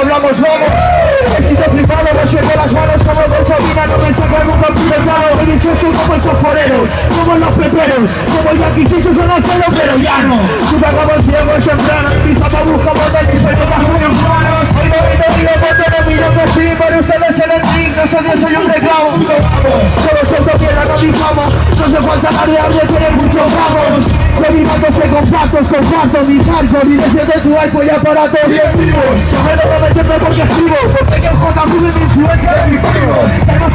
hablamos, vamos. Se quiso flipado, me llevo las manos como de Sabina, no me saca nunca un pintado. Me dices tú como esos foreros, como los peperos, como ya quisiste son acero, pero ya no. Si pagamos ciegos temprano, quizá me buscamos de respeto más con los manos. Hoy no me digo cuánto no miro que sí, pero ustedes se les digo, gracias soy un reclamo. Solo suelto mierda, no difamo, no se falta variar de tener muchos ramos. Yo mi mato se compactos, comparto mi hardcore, dirección de tu alto y aparatos bien vivos. No me siempre porque escribo, porque que el J vive mi influencia de mis primos. Hemos